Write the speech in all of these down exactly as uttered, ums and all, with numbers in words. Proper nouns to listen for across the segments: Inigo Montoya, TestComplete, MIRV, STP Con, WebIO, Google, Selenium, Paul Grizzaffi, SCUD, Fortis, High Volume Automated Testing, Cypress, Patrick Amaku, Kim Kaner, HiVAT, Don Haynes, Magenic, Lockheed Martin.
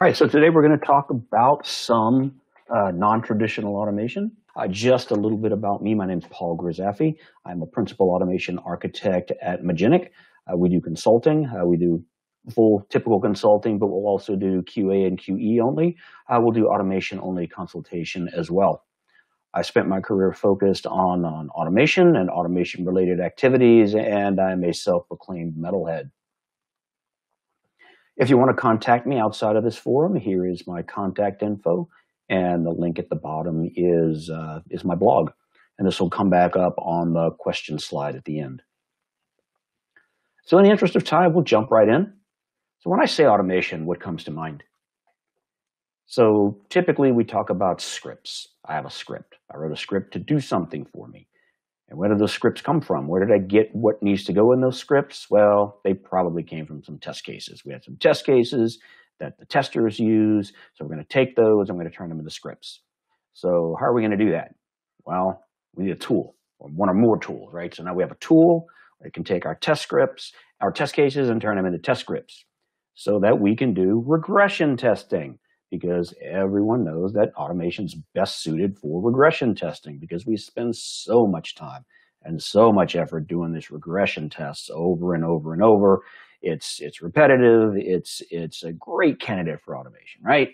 All right, so today we're going to talk about some uh, non-traditional automation. Uh, just a little bit about me. My name is Paul Grizzaffi. I'm a principal automation architect at Magenic. Uh, we do consulting. Uh, we do full typical consulting, but we'll also do Q A and Q E only. Uh, we'll do automation only consultation as well. I spent my career focused on, on automation and automation related activities, and I'm a self-proclaimed metalhead. If you want to contact me outside of this forum, here is my contact info, and the link at the bottom is, uh, is my blog. And this will come back up on the question slide at the end. So in the interest of time, we'll jump right in. So when I say automation, what comes to mind? So typically we talk about scripts. I have a script. I wrote a script to do something for me. And where did those scripts come from? Where did I get what needs to go in those scripts? Well, they probably came from some test cases. We had some test cases that the testers use. So we're going to take those, I'm going to turn them into scripts. So how are we going to do that? Well, we need a tool, or one or more tools, right? So now we have a tool that can take our test scripts, our test cases, and turn them into test scripts so that we can do regression testing, because everyone knows that automation's best suited for regression testing because we spend so much time and so much effort doing this regression tests over and over and over. It's, it's repetitive. It's, it's a great candidate for automation, right?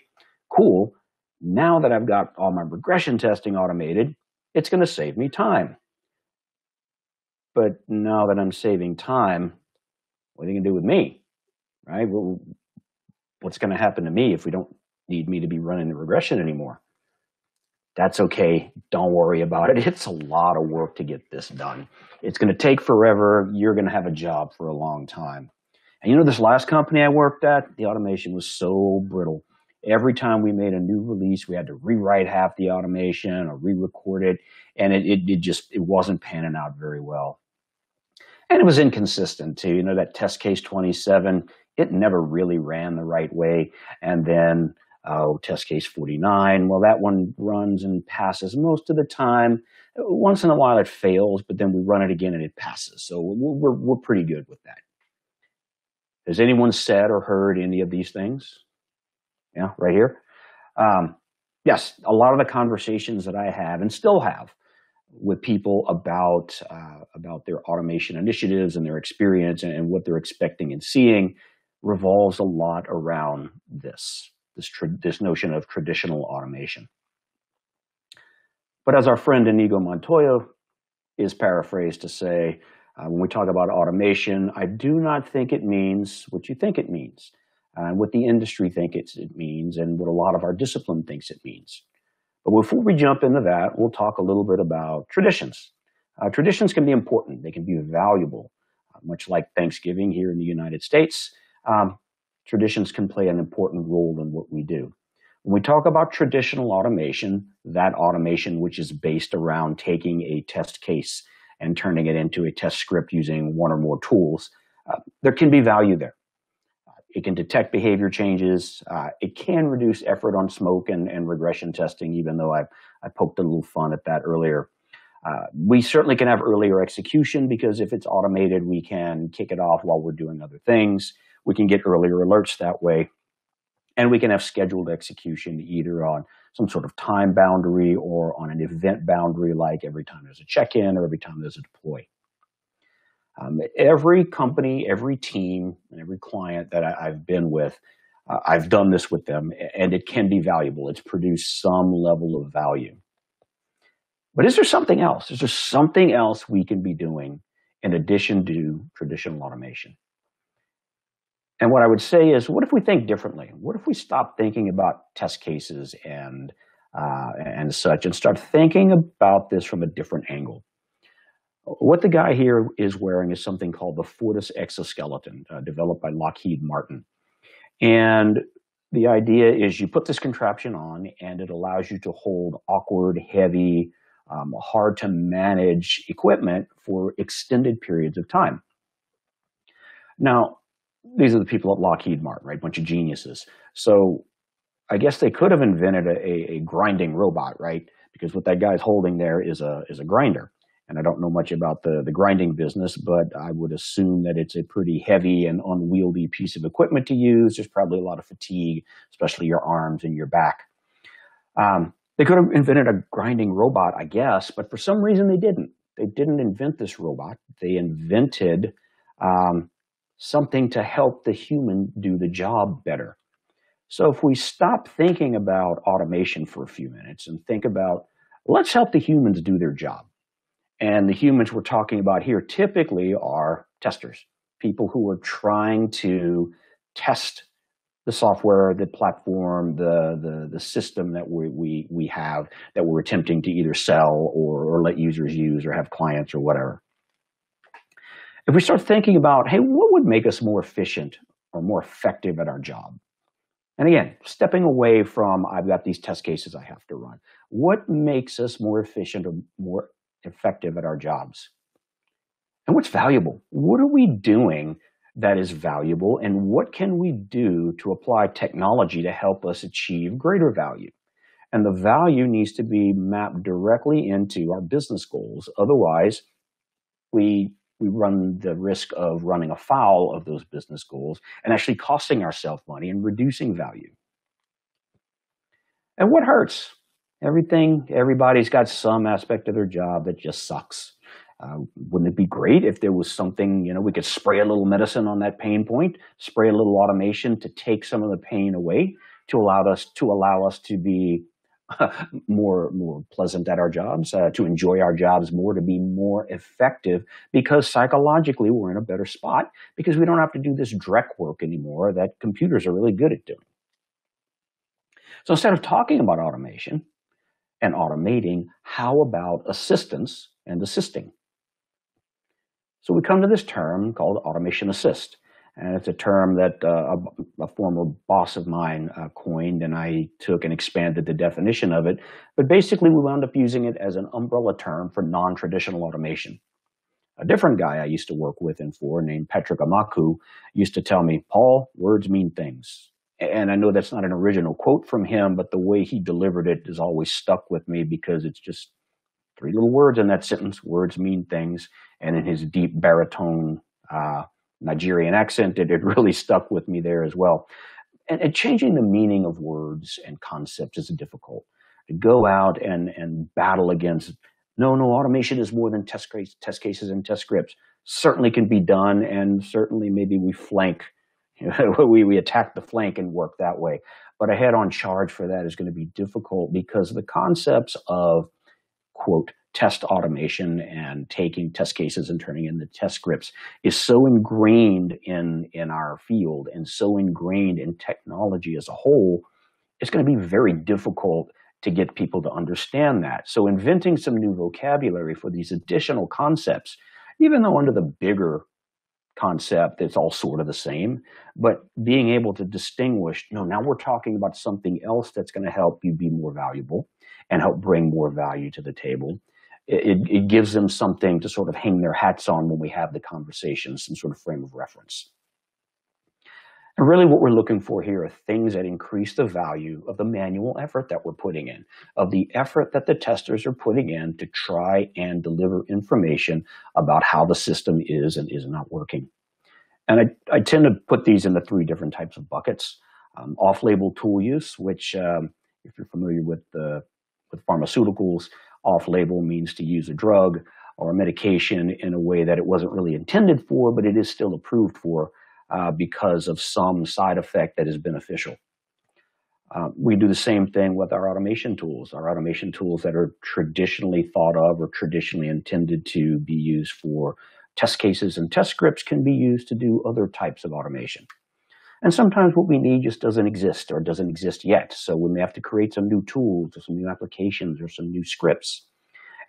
Cool. Now that I've got all my regression testing automated, it's going to save me time. But now that I'm saving time, what are they going to do with me, right? Well, what's going to happen to me if we don't need me to be running the regression anymore? That's okay. Don't worry about it. It's a lot of work to get this done. It's going to take forever. You're going to have a job for a long time. And you know, this last company I worked at, the automation was so brittle. Every time we made a new release, we had to rewrite half the automation or re-record it. And it, it, it just, it wasn't panning out very well. And it was inconsistent too. You know, that test case twenty-seven, it never really ran the right way. And then Oh, test case forty-nine, well, that one runs and passes most of the time. Once in a while it fails, but then we run it again and it passes. So we're, we're pretty good with that. Has anyone said or heard any of these things? Yeah, right here. Um, yes, a lot of the conversations that I have and still have with people about, uh, about their automation initiatives and their experience and, and what they're expecting and seeing revolves a lot around this. This, this notion of traditional automation. But as our friend Inigo Montoya is paraphrased to say, uh, when we talk about automation, I do not think it means what you think it means, uh, what the industry think it's, it means, and what a lot of our discipline thinks it means. But before we jump into that, we'll talk a little bit about traditions. Uh, traditions can be important. They can be valuable, uh, much like Thanksgiving here in the United States. Um, Traditions can play an important role in what we do. When we talk about traditional automation, that automation which is based around taking a test case and turning it into a test script using one or more tools, uh, there can be value there. Uh, it can detect behavior changes. Uh, it can reduce effort on smoke and, and regression testing, even though I, I poked a little fun at that earlier. Uh, we certainly can have earlier execution because if it's automated, we can kick it off while we're doing other things. We can get earlier alerts that way, and we can have scheduled execution either on some sort of time boundary or on an event boundary, like every time there's a check-in or every time there's a deploy. Um, every company, every team, and every client that I, I've been with, uh, I've done this with them, and it can be valuable. It's produced some level of value. But is there something else? Is there something else we can be doing in addition to traditional automation? And what I would say is, what if we think differently? What if we stop thinking about test cases and, uh, and such and start thinking about this from a different angle? What the guy here is wearing is something called the Fortis exoskeleton, uh, developed by Lockheed Martin. And the idea is you put this contraption on and it allows you to hold awkward, heavy, um, hard to manage equipment for extended periods of time. Now, these are the people at Lockheed Martin, right? Bunch of geniuses. So I guess they could have invented a, a, a grinding robot, right? Because what that guy's holding there is a, is a grinder. and I don't know much about the, the grinding business, but I would assume that it's a pretty heavy and unwieldy piece of equipment to use. There's probably a lot of fatigue, especially your arms and your back. Um, they could have invented a grinding robot, I guess, but for some reason they didn't. They didn't invent this robot. They invented um, something to help the human do the job better. So if we stop thinking about automation for a few minutes and think about, let's help the humans do their job. And the humans we're talking about here typically are testers, people who are trying to test the software, the platform, the, the, the system that we, we, we have that we're attempting to either sell or, or let users use or have clients or whatever. If we start thinking about, hey, what would make us more efficient or more effective at our job? And again, stepping away from, I've got these test cases I have to run. What makes us more efficient or more effective at our jobs? And what's valuable? What are we doing that is valuable, and what can we do to apply technology to help us achieve greater value? And the value needs to be mapped directly into our business goals. Otherwise, we, we run the risk of running afoul of those business goals and actually costing ourselves money and reducing value. And what hurts? Everything, everybody's got some aspect of their job that just sucks. Uh, wouldn't it be great if there was something, you know, we could spray a little medicine on that pain point, spray a little automation to take some of the pain away, to allow us to allow us to be uh, more more pleasant at our jobs, uh, to enjoy our jobs more, to be more effective, because psychologically we're in a better spot because we don't have to do this dreck work anymore that computers are really good at doing. So instead of talking about automation and automating, how about assistance and assisting? So we come to this term called automation assist, and it's a term that uh, a, a former boss of mine uh, coined, and I took and expanded the definition of it. But basically, we wound up using it as an umbrella term for non-traditional automation. A different guy I used to work with and for, named Patrick Amaku, used to tell me, "Paul, words mean things." And I know that's not an original quote from him, but the way he delivered it has always stuck with me because it's just three little words in that sentence: words mean things. And in his deep baritone uh, Nigerian accent, it, it really stuck with me there as well. And, and changing the meaning of words and concepts is difficult. Go out and, and battle against, no, no, automation is more than test, case, test cases and test scripts. Certainly can be done, and certainly maybe we flank, you know, we, we attack the flank and work that way. But a head-on charge for that is going to be difficult because the concepts of, quote, test automation and taking test cases and turning in the test scripts is so ingrained in, in our field and so ingrained in technology as a whole, it's going to be very difficult to get people to understand that. So inventing some new vocabulary for these additional concepts, even though under the bigger concept, it's all sort of the same, but being able to distinguish, no, now we're talking about something else that's going to help you be more valuable and help bring more value to the table. It, it gives them something to sort of hang their hats on when we have the conversation, some sort of frame of reference. And really what we're looking for here are things that increase the value of the manual effort that we're putting in, of the effort that the testers are putting in to try and deliver information about how the system is and is not working. And I, I tend to put these into three different types of buckets. Um, off-label tool use, which um, if you're familiar with the with pharmaceuticals, off-label means to use a drug or a medication in a way that it wasn't really intended for, but it is still approved for uh, because of some side effect that is beneficial. Uh, we do the same thing with our automation tools. Our automation tools that are traditionally thought of or traditionally intended to be used for test cases and test scripts can be used to do other types of automation. And sometimes what we need just doesn't exist or doesn't exist yet. So we may have to create some new tools or some new applications or some new scripts.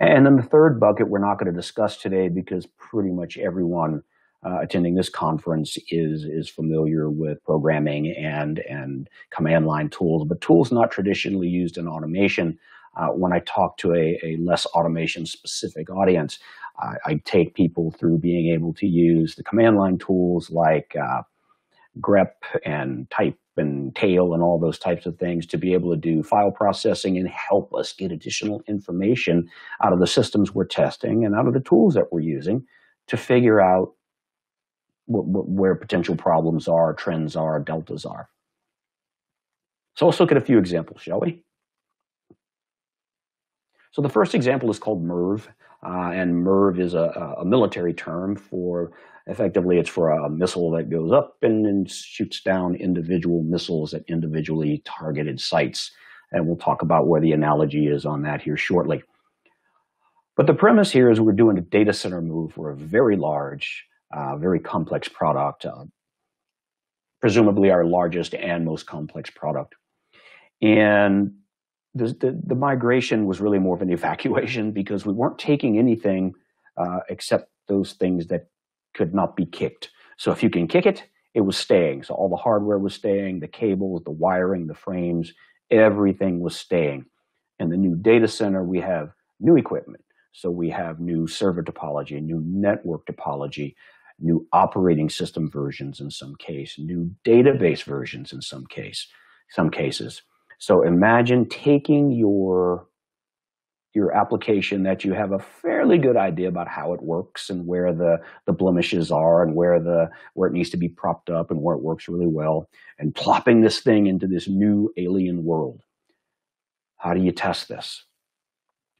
And then the third bucket we're not going to discuss today because pretty much everyone uh, attending this conference is, is familiar with programming and, and command line tools, but tools not traditionally used in automation. Uh, when I talk to a, a less automation specific audience, uh, I take people through being able to use the command line tools like uh, grep and type and tail and all those types of things to be able to do file processing and help us get additional information out of the systems we're testing and out of the tools that we're using to figure out what, what, where potential problems are, trends are, deltas are. So let's look at a few examples, shall we? So the first example is called M I R V, uh, and M I R V is a, a military term for, effectively it's for a missile that goes up and, and shoots down individual missiles at individually targeted sites. And we'll talk about where the analogy is on that here shortly. But the premise here is we're doing a data center move for a very large, uh, very complex product, uh, presumably our largest and most complex product. And the, the, the migration was really more of an evacuation because we weren't taking anything uh, except those things that could not be kicked. So if you can kick it, it was staying. So all the hardware was staying, the cables, the wiring, the frames, everything was staying. In the new data center, we have new equipment. So we have new server topology, new network topology, new operating system versions in some case, new database versions in some case, some cases. So imagine taking your, your application that you have a fairly good idea about how it works and where the, the blemishes are and where, the, where it needs to be propped up and where it works really well, and plopping this thing into this new alien world. How do you test this?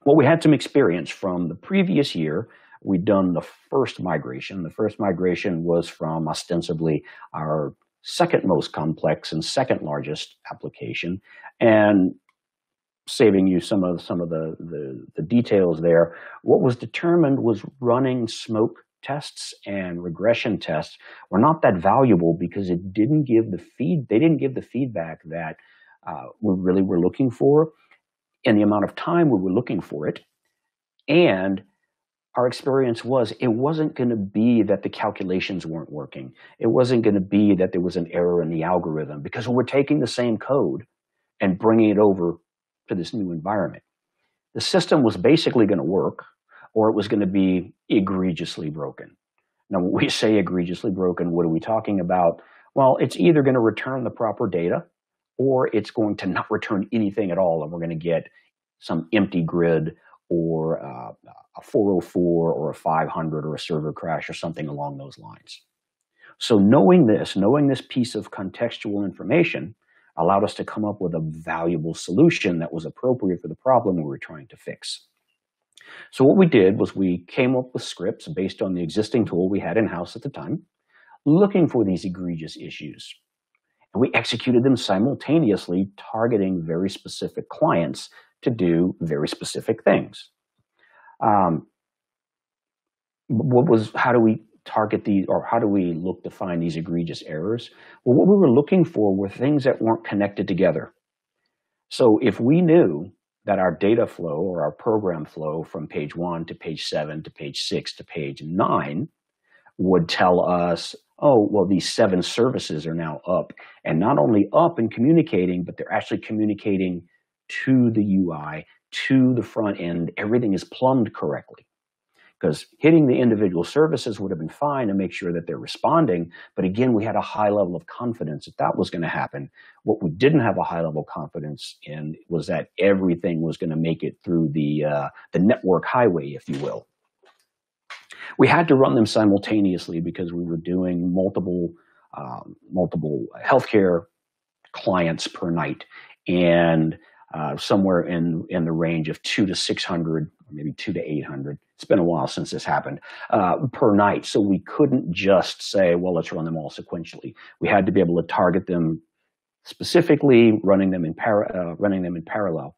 Well, we had some experience from the previous year. We'd done the first migration. The first migration was from ostensibly our second most complex and second largest application. And saving you some of, some of the, the, the details there, what was determined was running smoke tests and regression tests were not that valuable because it didn't give the feed, they didn't give the feedback that uh, we really were looking for in the amount of time we were looking for it. And our experience was it wasn't going to be that the calculations weren't working. It wasn't going to be that there was an error in the algorithm because we're taking the same code and bringing it over to this new environment. The system was basically going to work or it was going to be egregiously broken. Now, when we say egregiously broken, what are we talking about? Well, it's either going to return the proper data or it's going to not return anything at all and we're going to get some empty grid or uh, a four oh four or a five hundred or a server crash or something along those lines. So knowing this, knowing this piece of contextual information allowed us to come up with a valuable solution that was appropriate for the problem we were trying to fix. So what we did was we came up with scripts based on the existing tool we had in-house at the time, looking for these egregious issues. And we executed them simultaneously, targeting very specific clients to do very specific things. Um, what was, how do we target these, or how do we look to find these egregious errors? Well, what we were looking for were things that weren't connected together. So if we knew that our data flow or our program flow from page one to page seven to page six to page nine would tell us, oh, well, these seven services are now up, and not only up and communicating, but they're actually communicating to the U I, to the front end, everything is plumbed correctly. Because hitting the individual services would have been fine to make sure that they're responding, but again, we had a high level of confidence that that was going to happen. What we didn't have a high level of confidence in was that everything was going to make it through the, uh, the network highway, if you will. We had to run them simultaneously because we were doing multiple, um, multiple healthcare clients per night, and Uh, somewhere in, in the range of two to six hundred, maybe two to eight hundred. It's been a while since this happened, uh, per night. So we couldn't just say, well, let's run them all sequentially. We had to be able to target them specifically, running them in, para uh, running them in parallel.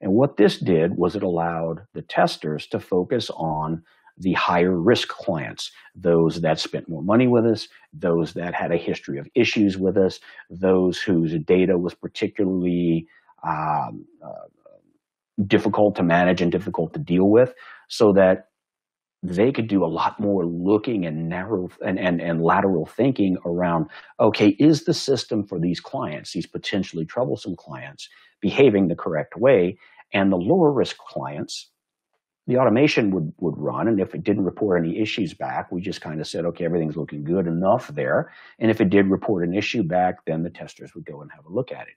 And what this did was it allowed the testers to focus on the higher risk clients, those that spent more money with us, those that had a history of issues with us, those whose data was particularly Um, uh, difficult to manage and difficult to deal with, so that they could do a lot more looking and narrow and, and, and lateral thinking around, okay, is the system for these clients, these potentially troublesome clients, behaving the correct way? And the lower risk clients, the automation would, would run, and if it didn't report any issues back, we just kind of said, okay, everything's looking good enough there. And if it did report an issue back, then the testers would go and have a look at it.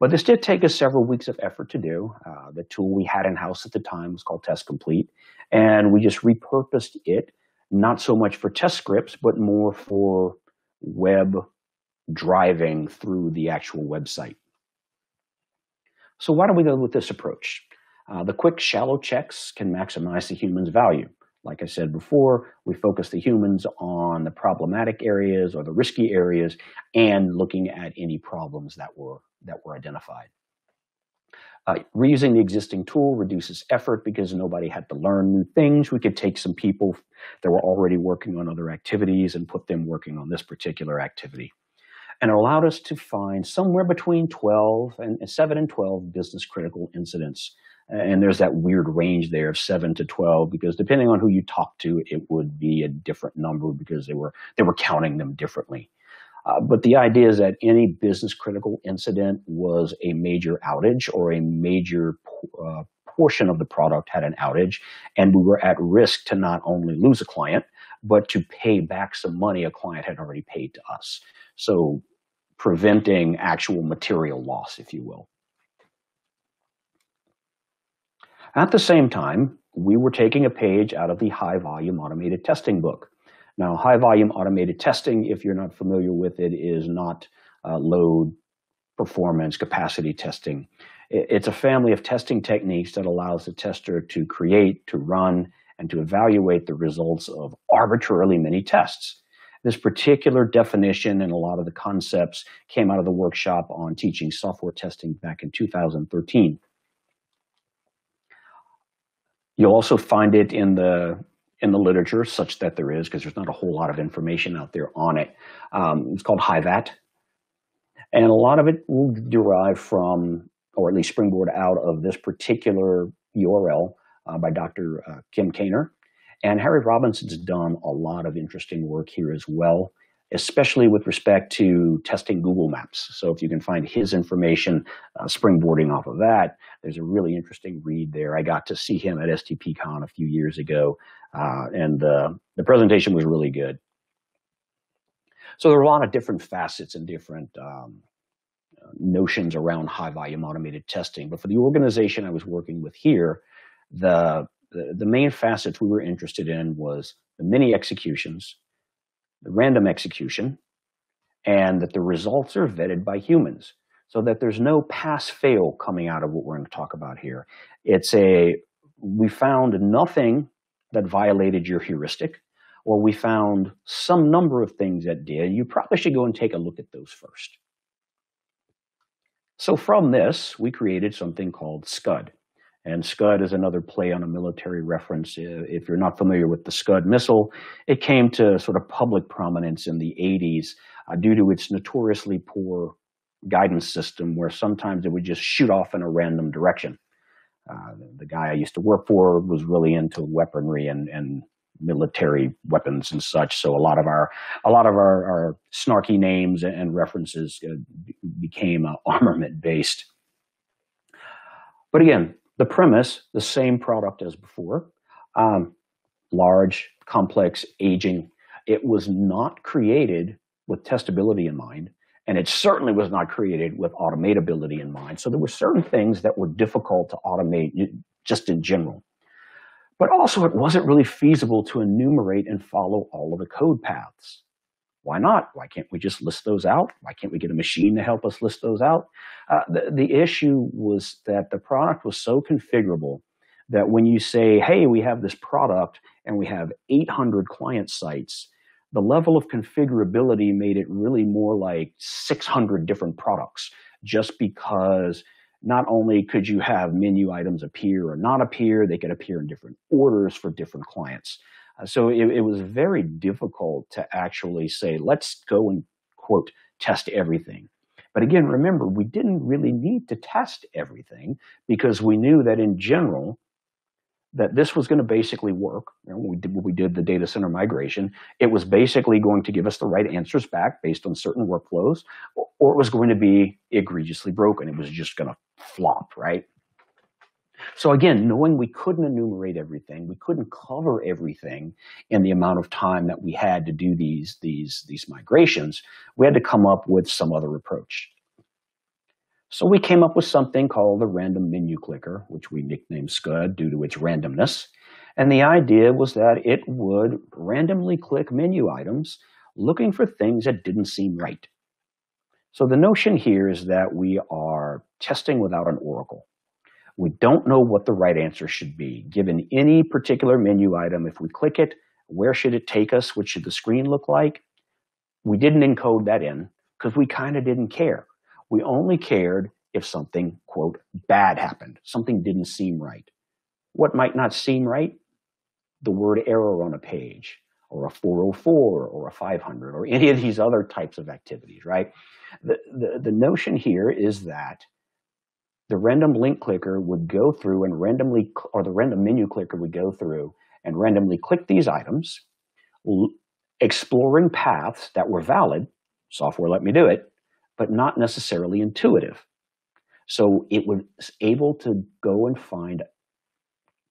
But this did take us several weeks of effort to do. Uh, the tool we had in-house at the time was called TestComplete, and we just repurposed it, not so much for test scripts, but more for web driving through the actual website. So why don't we go with this approach? Uh, the quick, shallow checks can maximize the human's value. Like I said before, we focus the humans on the problematic areas or the risky areas and looking at any problems that were, that were identified. Uh, reusing the existing tool reduces effort because nobody had to learn new things. We could take some people that were already working on other activities and put them working on this particular activity. And it allowed us to find somewhere between twelve and seven and twelve business critical incidents. And there's that weird range there of seven to twelve, because depending on who you talk to, it would be a different number because they were, they were counting them differently. Uh, but the idea is that any business critical incident was a major outage, or a major uh, portion of the product had an outage, and we were at risk to not only lose a client, but to pay back some money a client had already paid to us. So preventing actual material loss, if you will. At the same time, we were taking a page out of the high volume automated testing book. Now, high volume automated testing, if you're not familiar with it, is not uh, load, performance, capacity testing. It's a family of testing techniques that allows the tester to create, to run, and to evaluate the results of arbitrarily many tests. This particular definition and a lot of the concepts came out of the workshop on teaching software testing back in two thousand thirteen. You'll also find it in the in the literature, such that there is, because there's not a whole lot of information out there on it. Um, it's called HiVAT. And a lot of it will derive from, or at least springboard out of, this particular U R L uh, by Doctor Uh, Kim Kaner. And Harry Robinson's done a lot of interesting work here as well, especially with respect to testing Google Maps. So if you can find his information, uh, springboarding off of that, there's a really interesting read there. I got to see him at S T P Con a few years ago, uh, and uh, the presentation was really good. So there are a lot of different facets and different um, notions around high-volume automated testing. But for the organization I was working with here, the The, the main facets we were interested in was the many executions, the random execution, and that the results are vetted by humans, so that there's no pass-fail coming out of what we're going to talk about here. It's a, we found nothing that violated your heuristic, or we found some number of things that did. You probably should go and take a look at those first. So from this, we created something called SCUD. And SCUD is another play on a military reference. If you're not familiar with the SCUD missile, it came to sort of public prominence in the eighties uh, due to its notoriously poor guidance system, where sometimes it would just shoot off in a random direction. Uh, the guy I used to work for was really into weaponry and, and military weapons and such, so a lot of our, a lot of our, our snarky names and references uh, became uh, armament-based. But again, the premise, the same product as before, um, large, complex, aging. It was not created with testability in mind, and it certainly was not created with automatability in mind. So there were certain things that were difficult to automate just in general. But also, it wasn't really feasible to enumerate and follow all of the code paths. Why not? Why can't we just list those out? Why can't we get a machine to help us list those out? Uh, the, the issue was that the product was so configurable that when you say, hey, we have this product and we have eight hundred client sites, the level of configurability made it really more like six hundred different products, just because not only could you have menu items appear or not appear, they could appear in different orders for different clients. So it, it was very difficult to actually say, let's go and, quote, test everything. But again, remember, we didn't really need to test everything, because we knew that in general, that this was going to basically work. You know, when, we did, when we did the data center migration, it was basically going to give us the right answers back based on certain workflows, or, or it was going to be egregiously broken. It was just going to flop, right? So again, knowing we couldn't enumerate everything, we couldn't cover everything in the amount of time that we had to do these, these, these migrations, we had to come up with some other approach. So we came up with something called the random menu clicker, which we nicknamed SCUD due to its randomness. And the idea was that it would randomly click menu items looking for things that didn't seem right. So the notion here is that we are testing without an oracle. We don't know what the right answer should be. Given any particular menu item, if we click it, where should it take us? What should the screen look like? We didn't encode that in because we kind of didn't care. We only cared if something, quote, bad happened. Something didn't seem right. What might not seem right? The word error on a page, or a four oh four, or a five hundred, or any of these other types of activities, right? The, the, the notion here is that the random link clicker would go through and randomly, or the random menu clicker would go through and randomly click these items, exploring paths that were valid, software let me do it, but not necessarily intuitive. So it was able to go and find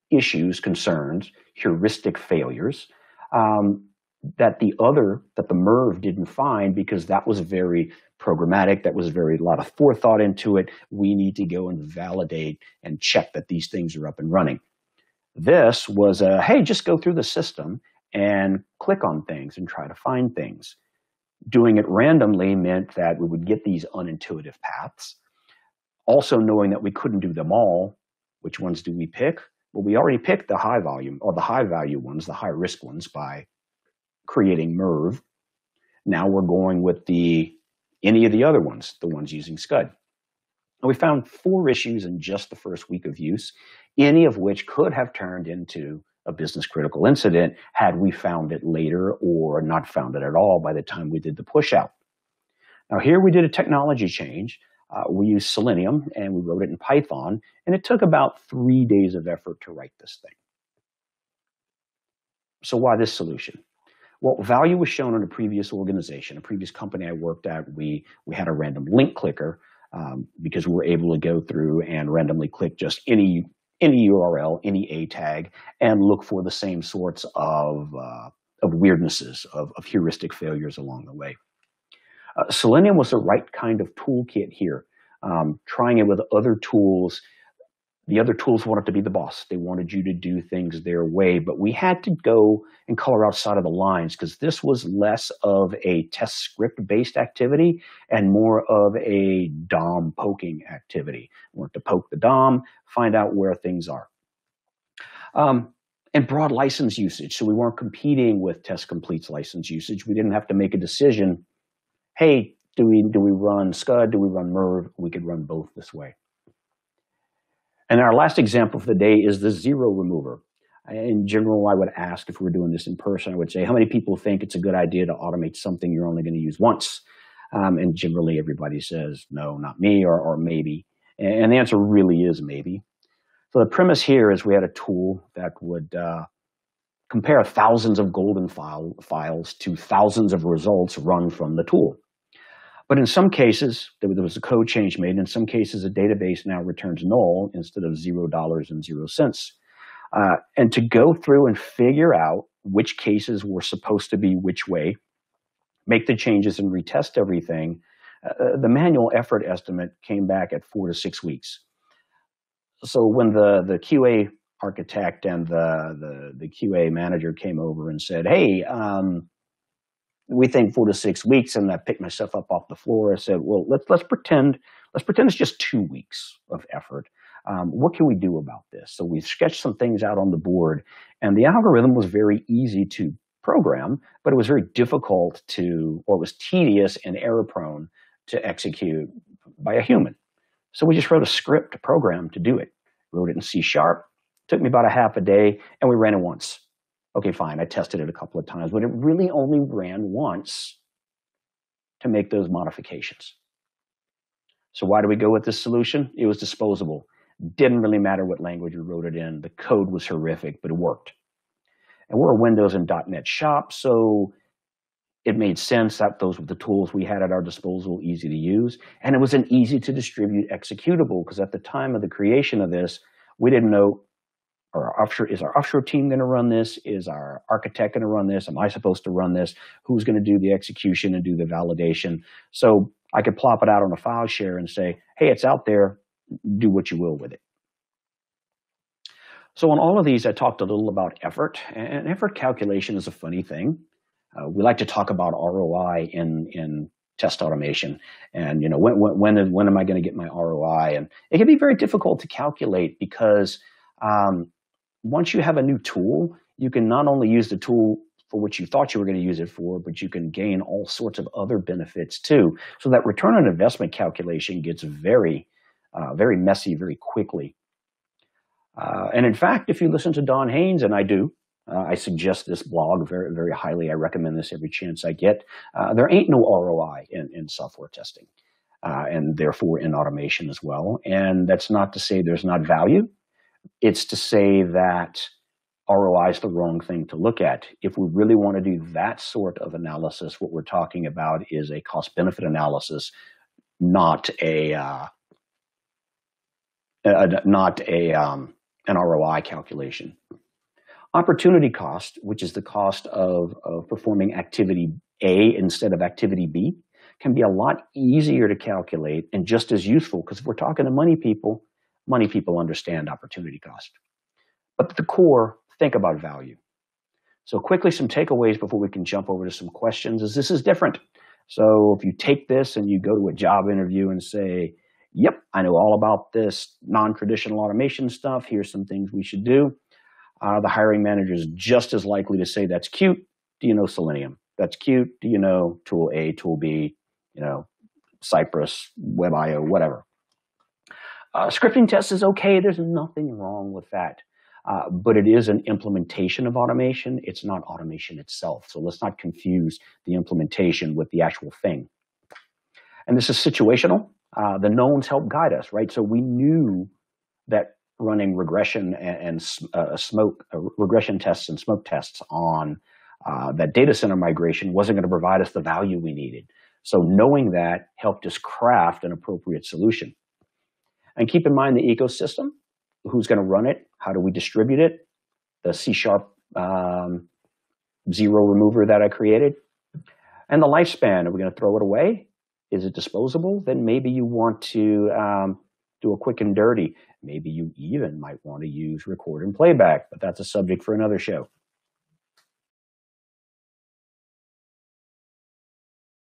issues, concerns, heuristic failures um, that the other, that the M I R V didn't find, because that was very programmatic, that was very, a lot of forethought into it. We need to go and validate and check that these things are up and running. This was a, hey, just go through the system and click on things and try to find things. Doing it randomly meant that we would get these unintuitive paths. Also knowing that we couldn't do them all, which ones do we pick? Well, we already picked the high volume, or the high value ones, the high risk ones, by creating M I R V. Now we're going with the any of the other ones, the ones using SCUD. And we found four issues in just the first week of use, any of which could have turned into a business critical incident had we found it later or not found it at all by the time we did the push out. Now here we did a technology change. Uh, we used Selenium and we wrote it in Python, and it took about three days of effort to write this thing. So why this solution? Well, value was shown in a previous organization, a previous company I worked at. We, we had a random link clicker um, because we were able to go through and randomly click just any, any U R L, any A tag, and look for the same sorts of, uh, of weirdnesses, of, of heuristic failures along the way. Uh, Selenium was the right kind of toolkit here. Um, trying it with other tools, the other tools wanted to be the boss. They wanted you to do things their way, but we had to go and color outside of the lines because this was less of a test script-based activity and more of a D O M poking activity. We wanted to poke the D O M, find out where things are. Um, and broad license usage, so we weren't competing with TestComplete's license usage. We didn't have to make a decision, hey, do we, do we run SCUD, do we run M I R V? We could run both this way. And our last example for the day is the zero remover. In general, I would ask if we were doing this in person, I would say, how many people think it's a good idea to automate something you're only going to use once? Um, and generally, everybody says, no, not me, or, or maybe. And the answer really is maybe. So the premise here is we had a tool that would uh, compare thousands of golden file, files to thousands of results run from the tool. But in some cases, there was a code change made. In some cases, a database now returns null instead of zero dollars and zero cents. Uh, and to go through and figure out which cases were supposed to be which way, make the changes and retest everything, uh, the manual effort estimate came back at four to six weeks. So when the, the Q A architect and the, the, the Q A manager came over and said, hey, um, we think four to six weeks, and I picked myself up off the floor. I said, well, let's, let's, pretend, let's pretend it's just two weeks of effort. Um, what can we do about this? So we sketched some things out on the board, and the algorithm was very easy to program, but it was very difficult to, or it was tedious and error-prone to execute by a human. So we just wrote a script program to do it. Wrote it in C sharp, took me about a half a day, and we ran it once. Okay, fine, I tested it a couple of times, but it really only ran once to make those modifications. So why do we go with this solution? It was disposable. Didn't really matter what language we wrote it in. The code was horrific, but it worked. And we're a Windows and dot net shop, so it made sense that those were the tools we had at our disposal, easy to use. And it was an easy to distribute executable, because at the time of the creation of this, We didn't know, our offshore, is our offshore team going to run this? Is our architect going to run this? Am I supposed to run this? Who's going to do the execution and do the validation? So I could plop it out on a file share and say, hey, it's out there. Do what you will with it. So on all of these, I talked a little about effort. And effort calculation is a funny thing. Uh, we like to talk about R O I in, in test automation. And you know, when, when, when am I going to get my R O I? And it can be very difficult to calculate because um, once you have a new tool, you can not only use the tool for what you thought you were going to use it for, but you can gain all sorts of other benefits too. So that return on investment calculation gets very, uh, very messy very quickly. Uh, and in fact, if you listen to Don Haynes, and I do, uh, I suggest this blog very, very highly. I recommend this every chance I get. Uh, there ain't no R O I in, in software testing, uh, and therefore in automation as well. And that's not to say there's not value. It's to say that R O I is the wrong thing to look at. If we really want to do that sort of analysis, what we're talking about is a cost-benefit analysis, not a uh, uh, not a um, an R O I calculation. Opportunity cost, which is the cost of, of performing activity A instead of activity B, can be a lot easier to calculate and just as useful, because if we're talking to money people, money people understand opportunity cost. But at the core, think about value. So quickly, some takeaways before we can jump over to some questions is this is different. So if you take this and you go to a job interview and say, yep, I know all about this non-traditional automation stuff. Here's some things we should do. Uh, the hiring manager is just as likely to say, that's cute. Do you know Selenium? That's cute. Do you know tool A, tool B, you know, Cypress, WebIO, whatever. Uh, scripting tests is okay. There's nothing wrong with that. Uh, but it is an implementation of automation. It's not automation itself. So let's not confuse the implementation with the actual thing. And this is situational. Uh, the knowns help guide us, right? So we knew that running regression and, and uh, smoke uh, regression tests and smoke tests on uh, that data center migration wasn't going to provide us the value we needed. So knowing that helped us craft an appropriate solution. And keep in mind the ecosystem. Who's going to run it? How do we distribute it? The C-sharp um, zero remover that I created. And the lifespan, are we going to throw it away? Is it disposable? Then maybe you want to um, do a quick and dirty. Maybe you even might want to use record and playback, but that's a subject for another show.